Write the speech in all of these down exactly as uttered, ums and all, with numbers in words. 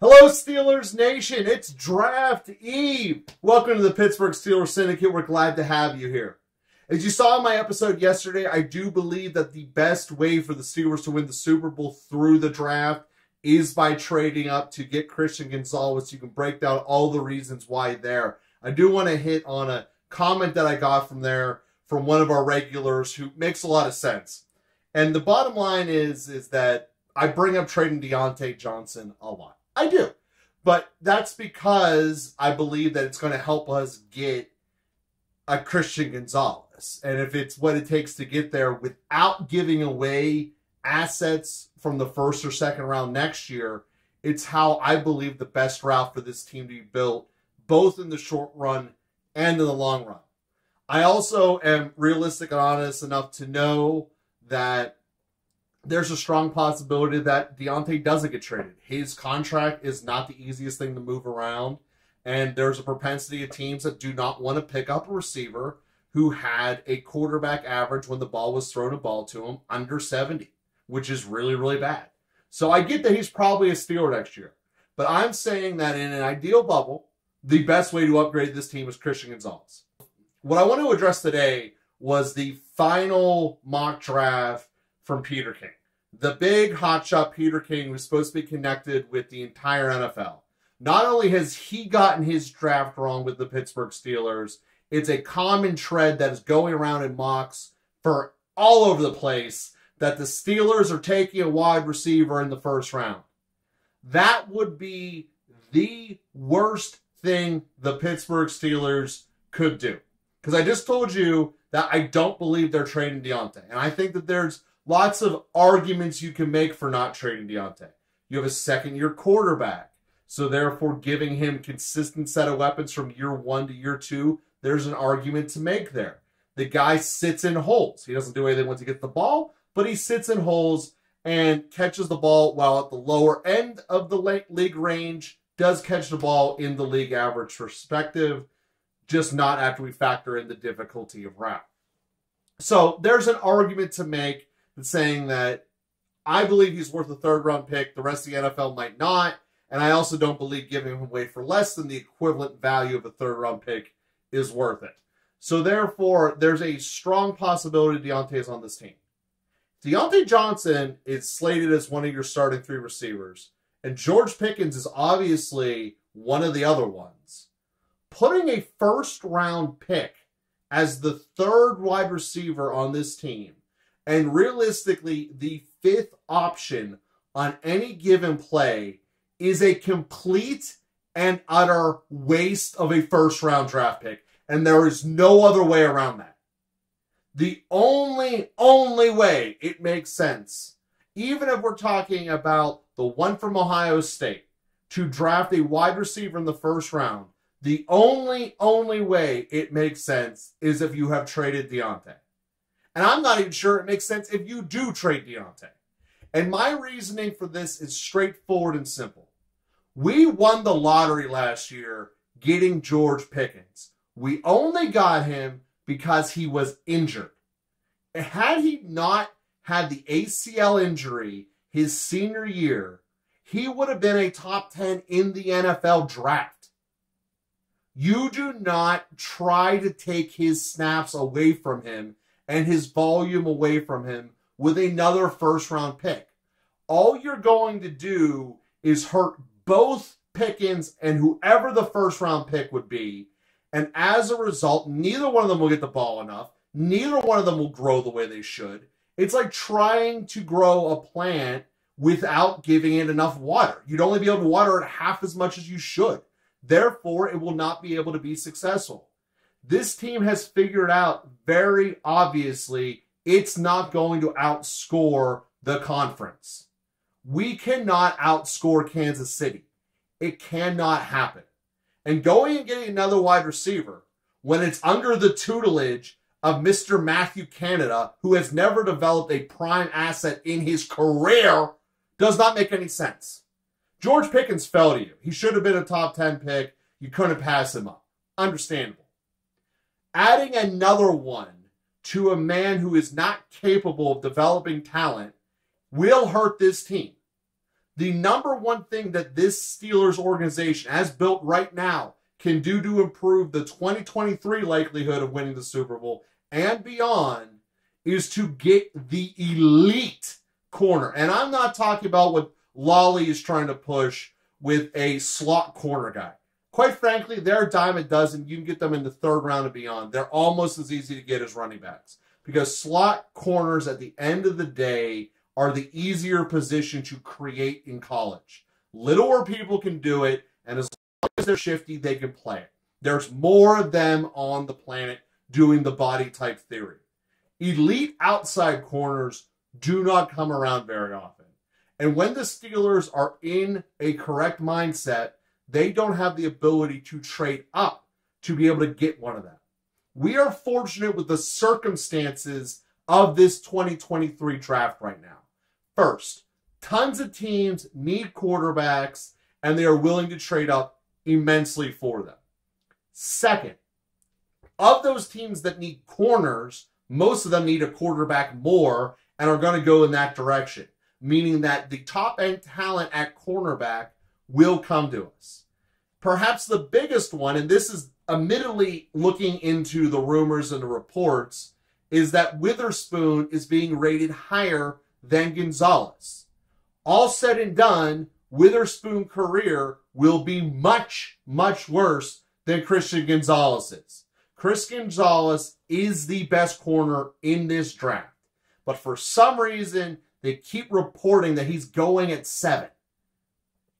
Hello, Steelers Nation. It's Draft Eve. Welcome to the Pittsburgh Steelers Syndicate. We're glad to have you here. As you saw in my episode yesterday, I do believe that the best way for the Steelers to win the Super Bowl through the draft is by trading up to get Christian Gonzalez. You can break down all the reasons why there. I do want to hit on a comment that I got from there from one of our regulars who makes a lot of sense. And the bottom line is, is that I bring up trading Diontae Johnson a lot. I do. But that's because I believe that it's going to help us get a Christian Gonzalez. And if it's what it takes to get there without giving away assets from the first or second round next year, it's how I believe the best route for this team to be built, both in the short run and in the long run. I also am realistic and honest enough to know that there's a strong possibility that Diontae doesn't get traded. His contract is not the easiest thing to move around, and there's a propensity of teams that do not want to pick up a receiver who had a quarterback average when the ball was thrown a ball to him under seventy, which is really, really bad. So I get that he's probably a Steeler next year, but I'm saying that in an ideal bubble, the best way to upgrade this team is Christian Gonzalez. What I want to address today was the final mock draft from Peter King. The big hotshot Peter King was supposed to be connected with the entire N F L. Not only has he gotten his draft wrong with the Pittsburgh Steelers, it's a common tread that is going around in mocks for all over the place that the Steelers are taking a wide receiver in the first round. That would be the worst thing the Pittsburgh Steelers could do. Because I just told you that I don't believe they're trading Diontae. And I think that there's lots of arguments you can make for not trading Diontae. You have a second-year quarterback. So therefore, giving him consistent set of weapons from year one to year two, there's an argument to make there. The guy sits in holes. He doesn't do anything once he gets the ball, but he sits in holes and catches the ball while at the lower end of the league range, does catch the ball in the league average perspective, just not after we factor in the difficulty of route. So there's an argument to make that's saying that I believe he's worth a third-round pick. The rest of the N F L might not. And I also don't believe giving him away for less than the equivalent value of a third-round pick is worth it. So therefore, there's a strong possibility Diontae is on this team. Diontae Johnson is slated as one of your starting three receivers, and George Pickens is obviously one of the other ones. Putting a first-round pick as the third wide receiver on this team, and realistically the fifth option on any given play, is a complete and utter waste of a first-round draft pick. And there is no other way around that. The only, only way it makes sense, even if we're talking about the one from Ohio State, to draft a wide receiver in the first round, the only, only way it makes sense is if you have traded Diontae. And I'm not even sure it makes sense if you do trade Diontae. And my reasoning for this is straightforward and simple. We won the lottery last year getting George Pickens. We only got him because he was injured. Had he not had the A C L injury his senior year, he would have been a top ten in the N F L draft. You do not try to take his snaps away from him and his volume away from him with another first-round pick. All you're going to do is hurt both Pickens and whoever the first-round pick would be, and as a result, neither one of them will get the ball enough. Neither one of them will grow the way they should. It's like trying to grow a plant without giving it enough water. You'd only be able to water it half as much as you should. Therefore, it will not be able to be successful. This team has figured out very obviously it's not going to outscore the conference. We cannot outscore Kansas City. It cannot happen. And going and getting another wide receiver when it's under the tutelage of Mister Matthew Canada, who has never developed a prime asset in his career, does not make any sense. George Pickens fell to you. He should have been a top ten pick. You couldn't pass him up. Understandable. Adding another one to a man who is not capable of developing talent will hurt this team. the number one thing that this Steelers organization has built right now can do to improve the twenty twenty-three likelihood of winning the Super Bowl and beyond is to get the elite corner. And I'm not talking about what Lawley is trying to push with a slot corner guy. Quite frankly, they're a dime a dozen. You can get them in the third round and beyond. They're almost as easy to get as running backs because slot corners at the end of the day are the easier position to create in college. Littler people can do it, and as long as they're shifty, they can play it. There's more of them on the planet doing the body type theory. Elite outside corners do not come around very often. And when the Steelers are in a correct mindset, they don't have the ability to trade up to be able to get one of them. We are fortunate with the circumstances of this twenty twenty-three draft right now. First, tons of teams need quarterbacks, and they are willing to trade up immensely for them. Second, of those teams that need corners, most of them need a quarterback more and are going to go in that direction, meaning that the top-end talent at cornerback will come to us. Perhaps the biggest one, and this is admittedly looking into the rumors and the reports, is that Witherspoon is being rated higher than Gonzalez. All said and done, Witherspoon's career will be much, much worse than Christian Gonzalez's. Christian Gonzalez is the best corner in this draft. But for some reason, they keep reporting that he's going at seven.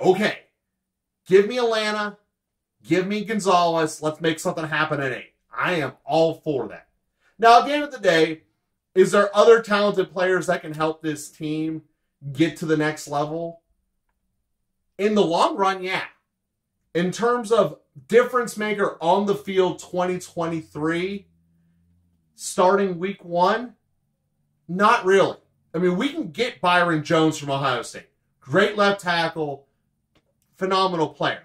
Okay, give me Atlanta, give me Gonzalez, let's make something happen at eight. I am all for that. Now, at the end of the day, is there other talented players that can help this team get to the next level? In the long run, yeah. In terms of difference maker on the field twenty twenty-three, starting week one, not really. I mean, we can get Byron Jones from Ohio State. Great left tackle, phenomenal player.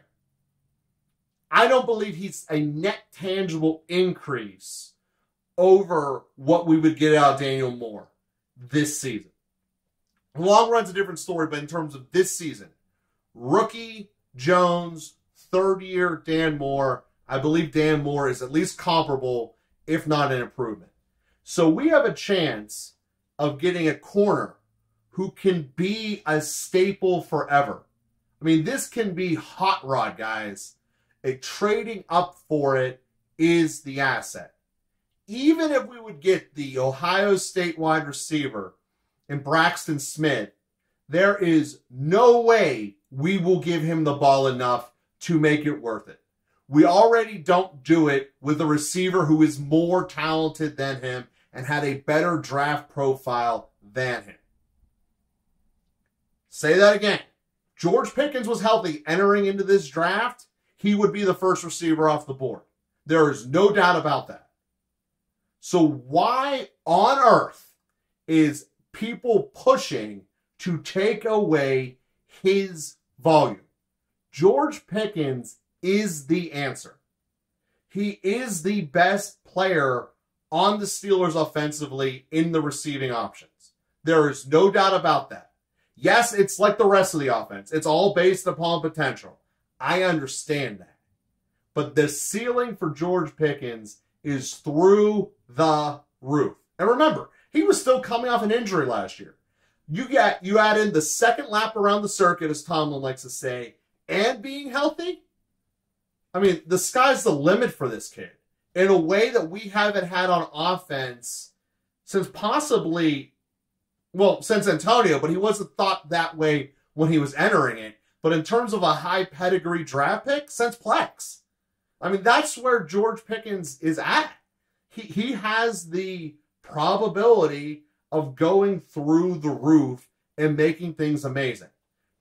I don't believe he's a net tangible increase over what we would get out of Daniel Moore this season. Long run's a different story, but in terms of this season, rookie Jones, third year Dan Moore, I believe Dan Moore is at least comparable, if not an improvement. So we have a chance of getting a corner who can be a staple forever. I mean, this can be hot rod, guys. A trading up for it is the asset. Even if we would get the Ohio State wide receiver and Braxton Smith, there is no way we will give him the ball enough to make it worth it. We already don't do it with a receiver who is more talented than him and had a better draft profile than him. Say that again. George Pickens was healthy entering into this draft. He would be the first receiver off the board. There is no doubt about that. So why on earth is people pushing to take away his volume? George Pickens is the answer. He is the best player on the Steelers offensively in the receiving options. There is no doubt about that. Yes, it's like the rest of the offense. It's all based upon potential. I understand that. But the ceiling for George Pickens is through the roof. And remember, he was still coming off an injury last year. You get, you add in the second lap around the circuit, as Tomlin likes to say, and being healthy. I mean, the sky's the limit for this kid in a way that we haven't had on offense since possibly, well, since Antonio, but he wasn't thought that way when he was entering it. But in terms of a high pedigree draft pick, since Plex. I mean, that's where George Pickens is at. He, he has the probability of going through the roof and making things amazing.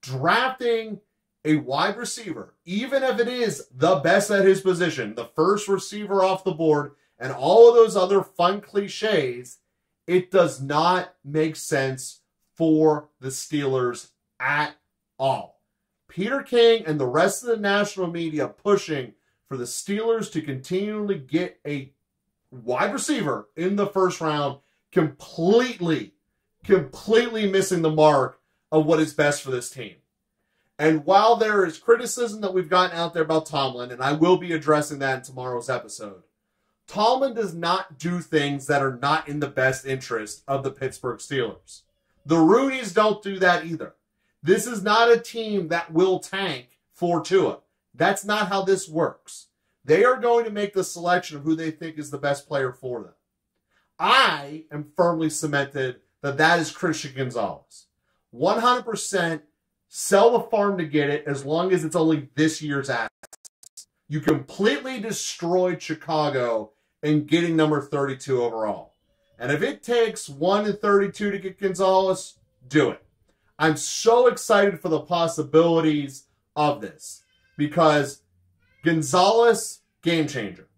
Drafting a wide receiver, even if it is the best at his position, the first receiver off the board, and all of those other fun cliches, it does not make sense for the Steelers at all. Peter King and the rest of the national media pushing for the Steelers to continually get a wide receiver in the first round, completely, completely missing the mark of what is best for this team. And while there is criticism that we've gotten out there about Tomlin, and I will be addressing that in tomorrow's episode, Tomlin does not do things that are not in the best interest of the Pittsburgh Steelers. The Rooneys don't do that either. This is not a team that will tank for Tua. That's not how this works. They are going to make the selection of who they think is the best player for them. I am firmly cemented that that is Christian Gonzalez. one hundred percent sell the farm to get it as long as it's only this year's assets. You completely destroyed Chicago in getting number thirty-two overall. And if it takes one and thirty-two to get Gonzalez, do it. I'm so excited for the possibilities of this because Gonzalez, game changer.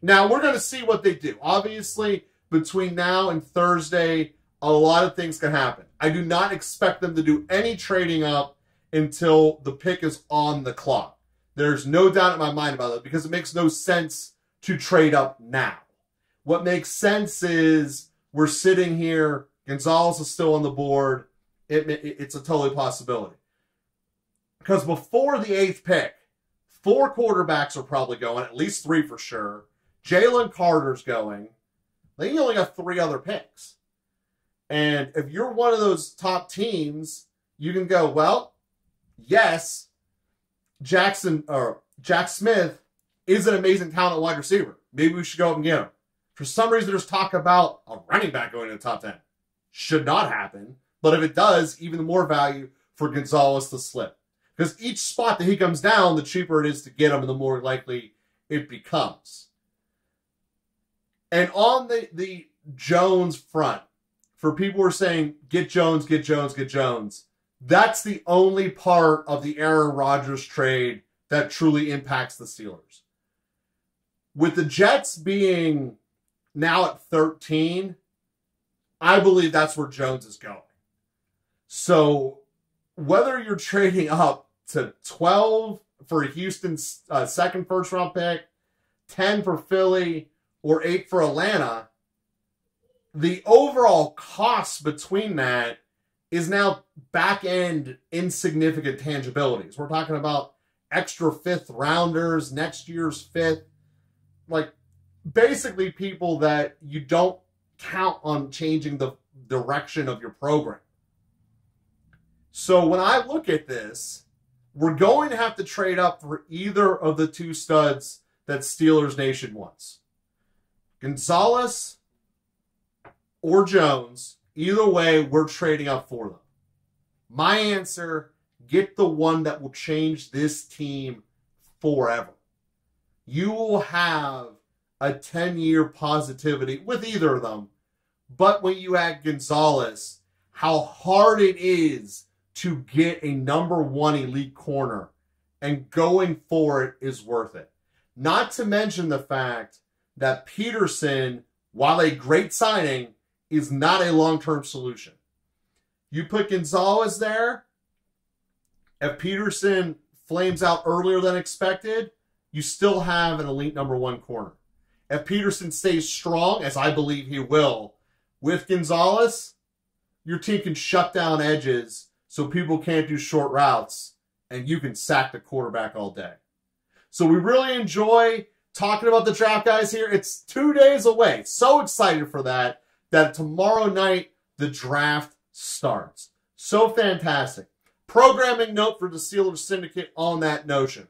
Now, we're going to see what they do. Obviously, between now and Thursday, a lot of things can happen. I do not expect them to do any trading up until the pick is on the clock. There's no doubt in my mind about it because it makes no sense to trade up now. What makes sense is we're sitting here, Gonzalez is still on the board. It, it, it's a totally possibility. Because before the eighth pick, four quarterbacks are probably going, at least three for sure. Jalen Carter's going. Then you only got three other picks. And if you're one of those top teams, you can go, well, yes, Jackson or Jack Smith is an amazing talent wide receiver. Maybe we should go up and get him. For some reason, there's talk about a running back going to the top ten. Should not happen. But if it does, even more value for Gonzalez to slip. Because each spot that he comes down, the cheaper it is to get him and the more likely it becomes. And on the, the Jones front, for people who are saying, get Jones, get Jones, get Jones, that's the only part of the Aaron Rodgers trade that truly impacts the Steelers. With the Jets being now at thirteen, I believe that's where Jones is going. So whether you're trading up to twelve for Houston's uh, second first-round pick, ten for Philly, or eight for Atlanta, the overall cost between that is now back-end insignificant tangibilities. We're talking about extra fifth-rounders, next year's fifth. Like, basically people that you don't count on changing the direction of your program. So when I look at this, we're going to have to trade up for either of the two studs that Steelers Nation wants. Gonzalez or Jones. Either way, we're trading up for them. My answer, get the one that will change this team forever. You will have a ten-year positivity with either of them. But when you add Gonzalez, how hard it is to get a number one elite corner. And going for it is worth it. Not to mention the fact that Peterson, while a great signing, is not a long-term solution. You put Gonzalez there, if Peterson flames out earlier than expected, you still have an elite number one corner. If Peterson stays strong, as I believe he will, with Gonzalez, your team can shut down edges so people can't do short routes, and you can sack the quarterback all day. So we really enjoy talking about the draft, guys, here. It's two days away. So excited for that. That tomorrow night, the draft starts. So fantastic. Programming note for the Steelers Syndicate on that notion.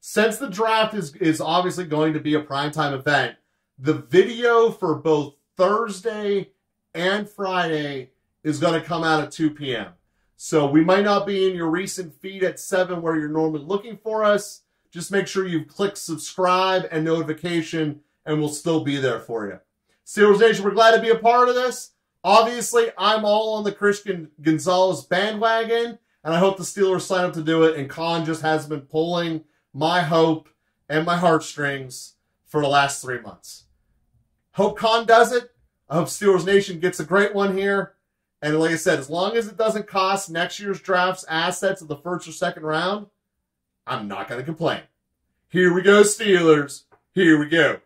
Since the draft is, is obviously going to be a primetime event, the video for both Thursday and Friday is going to come out at two p m So we might not be in your recent feed at seven where you're normally looking for us. Just make sure you click subscribe and notification, and we'll still be there for you. Steelers Nation, we're glad to be a part of this. Obviously, I'm all on the Christian Gonzalez bandwagon, and I hope the Steelers sign up to do it, and Con just has been pulling my hope and my heartstrings for the last three months. Hope Con does it. I hope Steelers Nation gets a great one here. And like I said, as long as it doesn't cost next year's draft's assets of the first or second round, I'm not going to complain. Here we go, Steelers. Here we go.